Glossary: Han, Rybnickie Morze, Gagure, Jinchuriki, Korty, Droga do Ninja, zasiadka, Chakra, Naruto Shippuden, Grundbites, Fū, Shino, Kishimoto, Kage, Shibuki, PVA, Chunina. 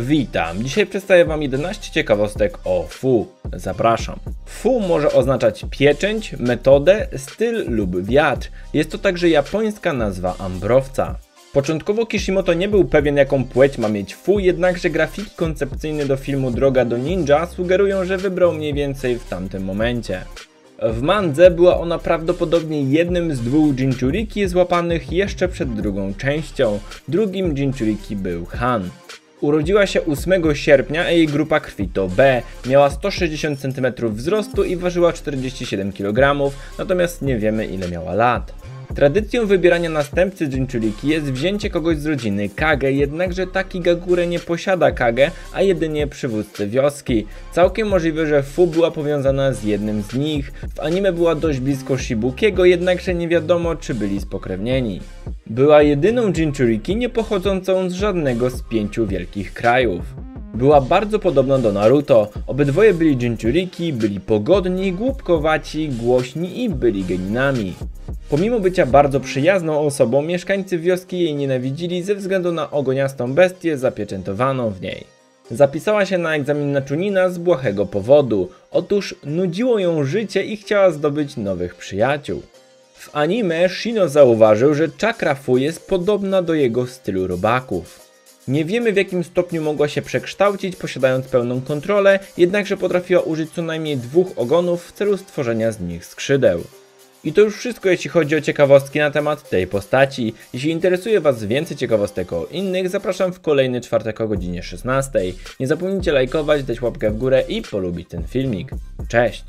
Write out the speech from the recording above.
Witam! Dzisiaj przedstawię Wam 11 ciekawostek o Fū. Zapraszam. Fū może oznaczać pieczęć, metodę, styl lub wiatr. Jest to także japońska nazwa ambrowca. Początkowo Kishimoto nie był pewien, jaką płeć ma mieć Fū, jednakże grafiki koncepcyjne do filmu Droga do Ninja sugerują, że wybrał mniej więcej w tamtym momencie. W mandze była ona prawdopodobnie jednym z dwóch Jinchuriki złapanych jeszcze przed drugą częścią. Drugim Jinchuriki był Han. Urodziła się 8 sierpnia, a jej grupa krwi to B. Miała 160 cm wzrostu i ważyła 47 kg, natomiast nie wiemy, ile miała lat. Tradycją wybierania następcy Jinchuriki jest wzięcie kogoś z rodziny Kage, jednakże taki Gagure nie posiada Kage, a jedynie przywódcę wioski. Całkiem możliwe, że Fū była powiązana z jednym z nich. W anime była dość blisko Shibukiego, jednakże nie wiadomo, czy byli spokrewnieni. Była jedyną Jinchuriki nie pochodzącą z żadnego z 5 wielkich krajów. Była bardzo podobna do Naruto. Obydwoje byli Jinchuriki, byli pogodni, głupkowaci, głośni i byli geninami. Pomimo bycia bardzo przyjazną osobą, mieszkańcy wioski jej nienawidzili ze względu na ogoniastą bestię zapieczętowaną w niej. Zapisała się na egzamin na Chunina z błahego powodu. Otóż nudziło ją życie i chciała zdobyć nowych przyjaciół. W anime Shino zauważył, że Chakra Fū jest podobna do jego stylu robaków. Nie wiemy, w jakim stopniu mogła się przekształcić, posiadając pełną kontrolę, jednakże potrafiła użyć co najmniej 2 ogonów w celu stworzenia z nich skrzydeł. I to już wszystko, jeśli chodzi o ciekawostki na temat tej postaci. Jeśli interesuje Was więcej ciekawostek o innych, zapraszam w kolejny czwartek o godzinie 16. Nie zapomnijcie lajkować, dać łapkę w górę i polubić ten filmik. Cześć!